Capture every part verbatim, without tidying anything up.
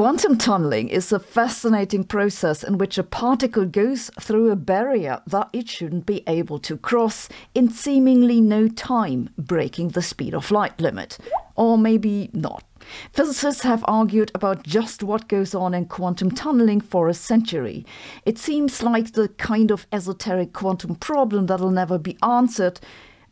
Quantum tunneling is a fascinating process in which a particle goes through a barrier that it shouldn't be able to cross in seemingly no time, breaking the speed of light limit. Or maybe not. Physicists have argued about just what goes on in quantum tunneling for a century. It seems like the kind of esoteric quantum problem that'll never be answered,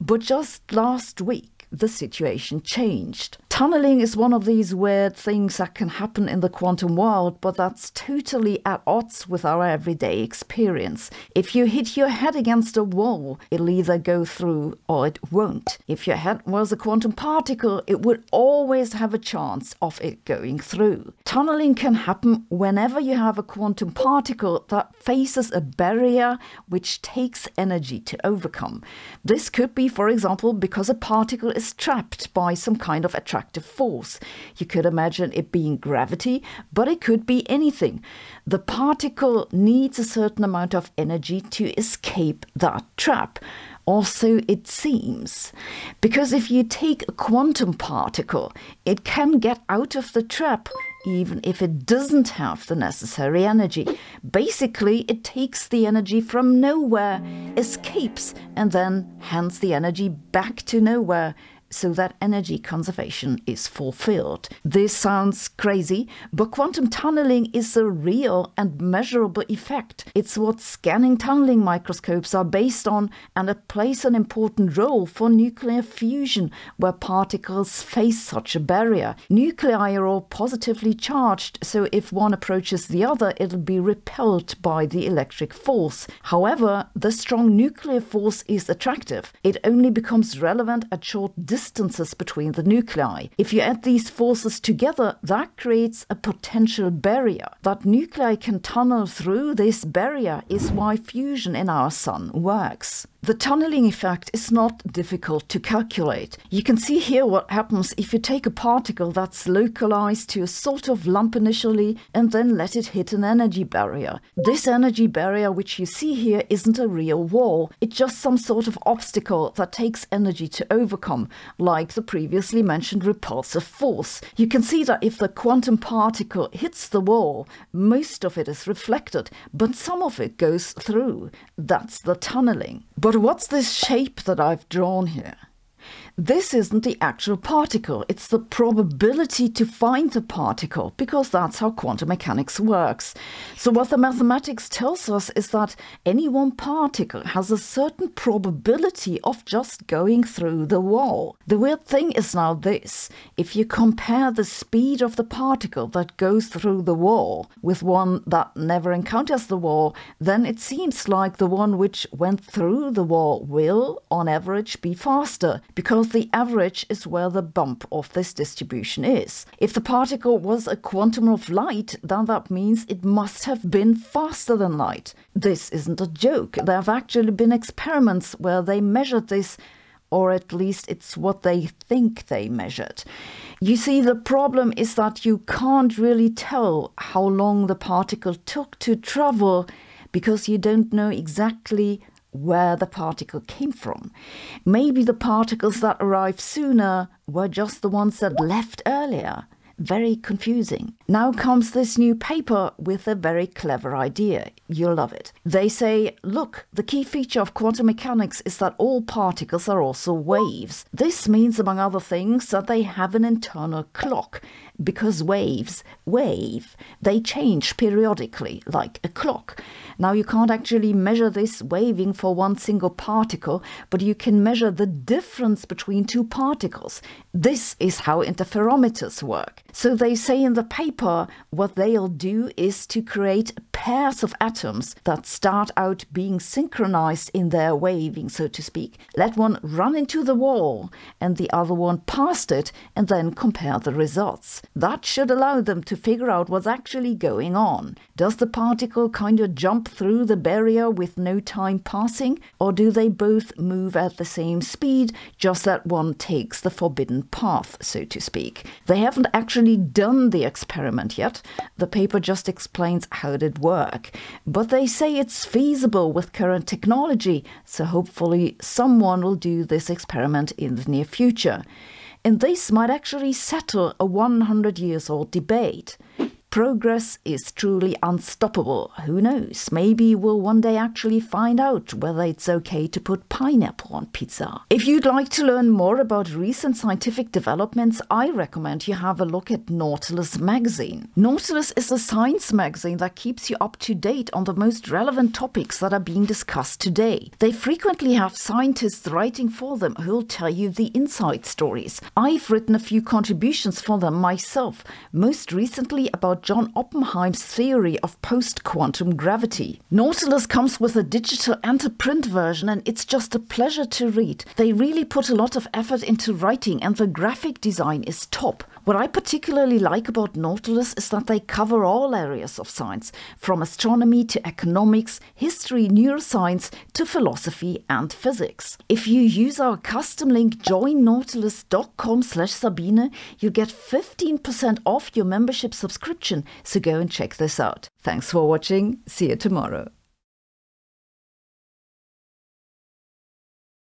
but just last week the situation changed. Tunneling is one of these weird things that can happen in the quantum world, but that's totally at odds with our everyday experience. If you hit your head against a wall, it'll either go through or it won't. If your head was a quantum particle, it would always have a chance of it going through. Tunneling can happen whenever you have a quantum particle that faces a barrier which takes energy to overcome. This could be, for example, because a particle is trapped by some kind of attraction force. You could imagine it being gravity, but it could be anything. The particle needs a certain amount of energy to escape that trap. Or so it seems. Because if you take a quantum particle, it can get out of the trap even if it doesn't have the necessary energy. Basically, it takes the energy from nowhere, escapes, and then hands the energy back to nowhere, so that energy conservation is fulfilled. This sounds crazy, but quantum tunneling is a real and measurable effect. It's what scanning tunneling microscopes are based on, and it plays an important role for nuclear fusion, where particles face such a barrier. Nuclei are all positively charged, so if one approaches the other, it'll be repelled by the electric force. However, the strong nuclear force is attractive. It only becomes relevant at short distances distances between the nuclei. If you add these forces together, that creates a potential barrier. That nuclei can tunnel through this barrier is why fusion in our sun works. The tunneling effect is not difficult to calculate. You can see here what happens if you take a particle that's localized to a sort of lump initially and then let it hit an energy barrier. This energy barrier which you see here isn't a real wall, it's just some sort of obstacle that takes energy to overcome, like the previously mentioned repulsive force. You can see that if the quantum particle hits the wall, most of it is reflected, but some of it goes through. That's the tunneling. But what's this shape that I've drawn here? This isn't the actual particle, it's the probability to find the particle, because that's how quantum mechanics works. So what the mathematics tells us is that any one particle has a certain probability of just going through the wall. The weird thing is now this: if you compare the speed of the particle that goes through the wall with one that never encounters the wall, then it seems like the one which went through the wall will, on average, be faster, because the average is where the bump of this distribution is. If the particle was a quantum of light, then that means it must have been faster than light. This isn't a joke. There have actually been experiments where they measured this, or at least it's what they think they measured. You see, the problem is that you can't really tell how long the particle took to travel, because you don't know exactly where the particle came from. Maybe the particles that arrived sooner were just the ones that left earlier. Very confusing. Now comes this new paper with a very clever idea. You'll love it. They say, look, the key feature of quantum mechanics is that all particles are also waves. This means, among other things, that they have an internal clock, because waves wave. They change periodically, like a clock. Now, you can't actually measure this waving for one single particle, but you can measure the difference between two particles. This is how interferometers work. So they say in the paper what they'll do is to create pairs of atoms that start out being synchronized in their waving, so to speak. Let one run into the wall and the other one past it, and then compare the results. That should allow them to figure out what's actually going on. Does the particle kind of jump through the barrier with no time passing, or do they both move at the same speed, just that one takes the forbidden path, so to speak? They haven't actually done the experiment yet. The paper just explains how it works. But they say it's feasible with current technology, so hopefully someone will do this experiment in the near future. And this might actually settle a one hundred years old debate. progress is truly unstoppable. Who knows? Maybe we'll one day actually find out whether it's okay to put pineapple on pizza. If you'd like to learn more about recent scientific developments, I recommend you have a look at Nautilus magazine. Nautilus is a science magazine that keeps you up to date on the most relevant topics that are being discussed today. They frequently have scientists writing for them who'll tell you the inside stories. I've written a few contributions for them myself, most recently about John Oppenheim's theory of post-quantum gravity. Nautilus comes with a digital and a print version, and it's just a pleasure to read. They really put a lot of effort into writing, and the graphic design is top. What I particularly like about Nautilus is that they cover all areas of science, from astronomy to economics, history, neuroscience to philosophy and physics. If you use our custom link join nautilus dot com slash Sabine, you get fifteen percent off your membership subscription, so go and check this out. Thanks for watching. See you tomorrow.